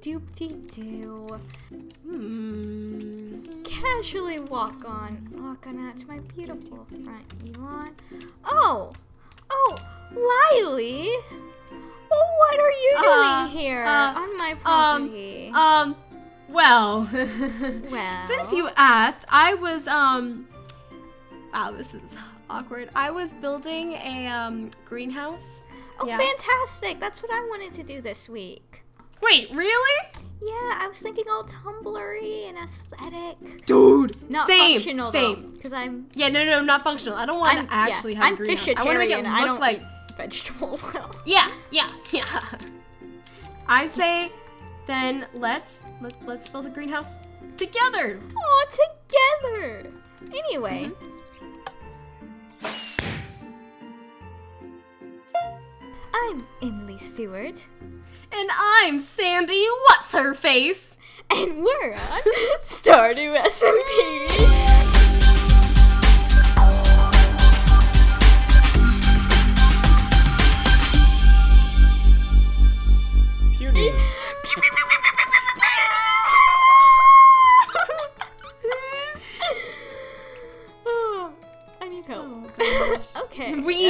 Doop-de-doop-de-doo. Casually walk on out to my beautiful friend Elon. Oh, Lily. Well, what are you doing here on my property? Well, since you asked, I was wow, this is awkward. I was building a greenhouse. Oh, yeah. Fantastic! That's what I wanted to do this week. Wait, really? Yeah, I was thinking all Tumblr-y and aesthetic. Dude, not functional though, because I'm no, not functional. I don't want to actually have a greenhouse. I want to make it look I don't like eat vegetables. Yeah. I say, then let's build a greenhouse together. Oh, together. Anyway. I'm Emily Stewart. And I'm Sandy What's-Her-Face. And we're on Stardew SMP.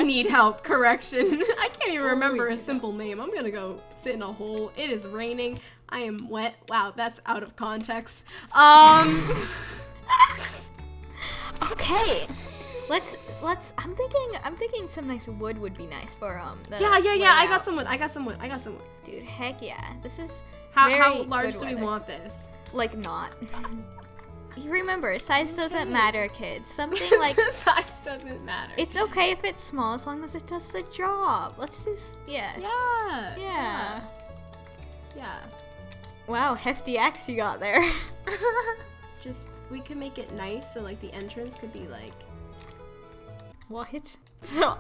Need help, correction. I can't even remember a simple name. I'm gonna go sit in a hole. It is raining. I am wet. Wow, that's out of context. Okay. Let's I'm thinking some nice wood would be nice for the Yeah. I got some wood. Dude, heck yeah. This is how large do we want this? Like not. You remember, size doesn't matter, kids. Something like size doesn't matter. It's okay if it's small as long as it does the job. Let's just Yeah. Wow, hefty axe you got there. Just we could make it nice so like the entrance could be like what? So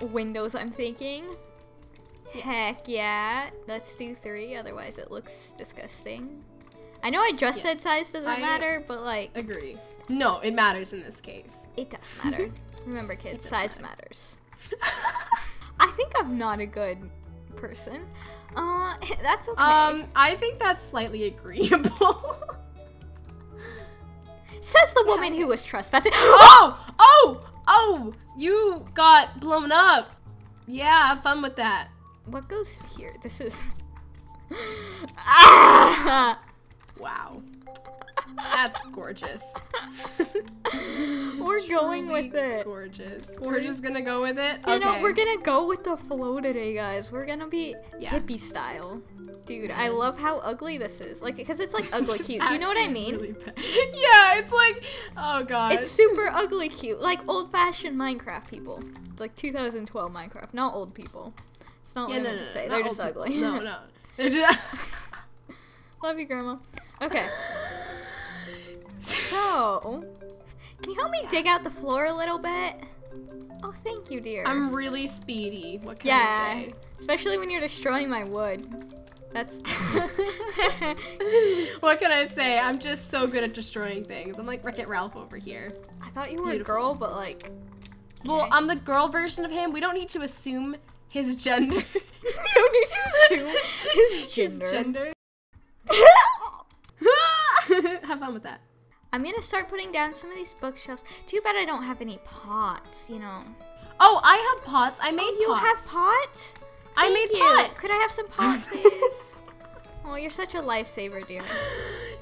windows I'm thinking. Yes. Heck yeah. Let's do 3, otherwise it looks disgusting. I know I just said size doesn't matter, but like... Agree. No, it matters in this case. It does matter. Remember kids, size matters. I think I'm not a good person. That's okay. I think that's slightly agreeable. Says the woman who was trespassing. Oh! You got blown up. Yeah, have fun with that. What goes here? This is... Wow, that's gorgeous. We're going with it. Gorgeous. We're just gonna go with it. You know, we're gonna go with the flow today, guys. We're gonna be hippie style, dude. I love how ugly this is. Like, because it's like ugly cute. Do you know what I mean? Really yeah, it's like, oh god. It's super ugly cute, like old-fashioned Minecraft people, like 2012 Minecraft. Not old people. It's not what I meant to say. They're just ugly. No, they're just. Love you, Grandma. Okay. So, can you help me dig out the floor a little bit? Oh, thank you, dear. I'm really speedy. What can I say? Especially when you're destroying my wood. That's... What can I say? I'm just so good at destroying things. I'm like Wreck-It Ralph over here. I thought you were a girl, but like... Well, I'm the girl version of him. We don't need to assume his gender. You don't need to assume his gender. Have fun with that. I'm gonna start putting down some of these bookshelves. Too bad I don't have any pots, you know. Oh, I have pots. I made you pots. You have pot? I made pot. Could I have some pot, please? Oh, you're such a lifesaver, dear.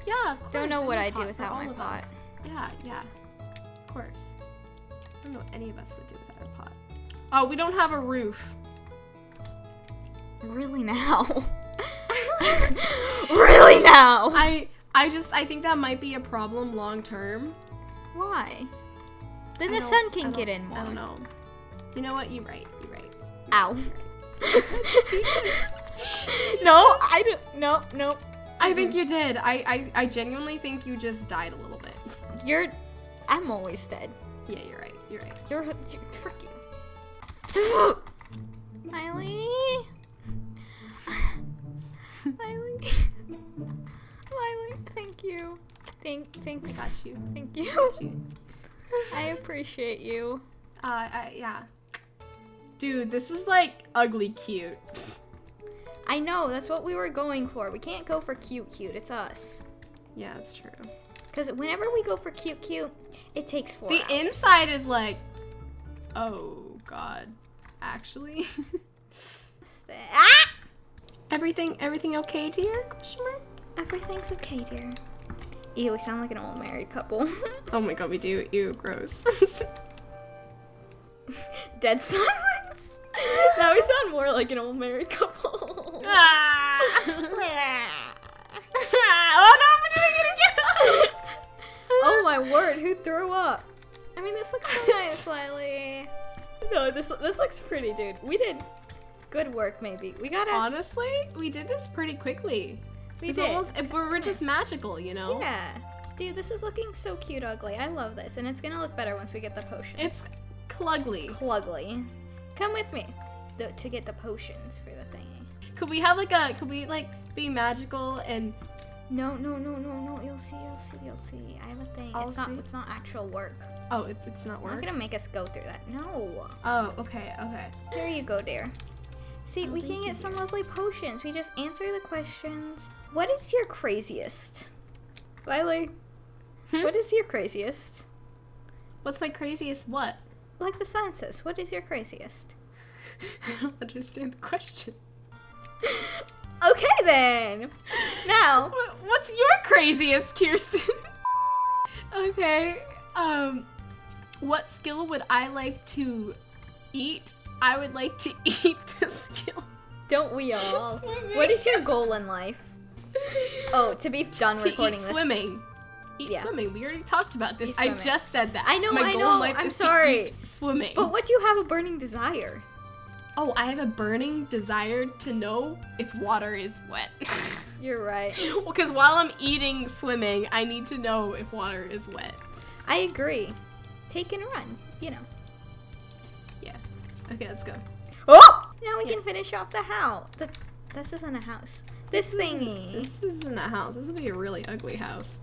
Yeah, of course. Don't know what I'd do without my pot. Yeah. Of course. I don't know what any of us would do without our pot. Oh, we don't have a roof. Really now? Really now? I think that might be a problem long term. Why? Then the sun can get in more. I don't know. You know what? You're right. Ow. No, I don't. No. I think you did. I genuinely think you just died a little bit. I'm always dead. Yeah, you're right. You're freaking. Miley? Lily, thank you. Thanks. I got you. Thank you. I appreciate you. Dude, this is like ugly cute. I know, that's what we were going for. We can't go for cute. It's us. Yeah, that's true. Because whenever we go for cute, it takes 4 hours. The inside is like, oh god, actually. Ah! Everything okay, dear? Question mark? Everything's okay, dear. Ew, we sound like an old married couple. Oh my god, we do. Ew, gross. Dead silence. Now we sound more like an old married couple. Ah. Oh no, I'm doing it again! Oh my word, who threw up? I mean, this looks so nice, Lily. No, this looks pretty, dude. We did good work, maybe. We gotta- Honestly, we did this pretty quickly. We did. Almost, we're just magical, you know? Yeah. Dude, this is looking so cute ugly. I love this, and it's gonna look better once we get the potions. It's cluggly. Cluggly. Come with me to get the potions for the thingy. Could we have like a- could we like be magical and- No, you'll see. I have a thing. It's not actual work. Oh, it's not work? You're not gonna make us go through that. No. Oh, okay. Here you go, dear. See, we can get some lovely potions. We just answer the questions. What is your craziest? Lily, what is your craziest? What's my craziest what? Like the sciences, what is your craziest? I don't understand the question. Okay then! Now, what's your craziest, Kirsten? Okay, what skill would I like to eat? I would like to eat this skill. Don't we all? Swimming. What is your goal in life? Oh, to be done recording this. Swimming. Eat swimming. We already talked about this. I just said that. I know. My goal in life is to eat swimming. But what do you have a burning desire? Oh, I have a burning desire to know if water is wet. You're right. Because well, while I'm eating swimming, I need to know if water is wet. I agree. Take and run, you know. Yeah. Okay, let's go. Oh! Now we can finish off the house. This isn't a house. This isn't a house. This would be a really ugly house.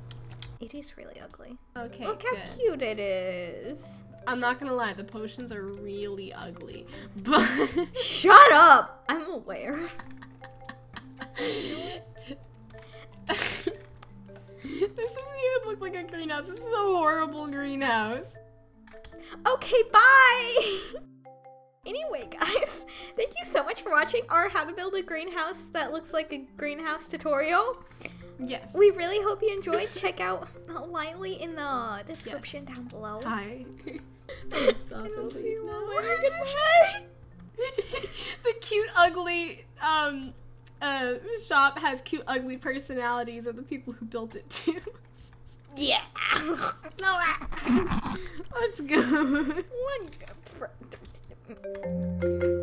It is really ugly. Okay, look how cute it is. I'm not gonna lie, the potions are really ugly, but- Shut up! I'm aware. This doesn't even look like a greenhouse. This is a horrible greenhouse. Okay, bye! Anyway, guys, thank you so much for watching our How to Build a Greenhouse That Looks Like a Greenhouse tutorial. Yes. We really hope you enjoyed. Check out Lily in the description down below. Hi. I'll see you all later. The cute, ugly shop has cute, ugly personalities of the people who built it too. Yeah. No. Let's go. One.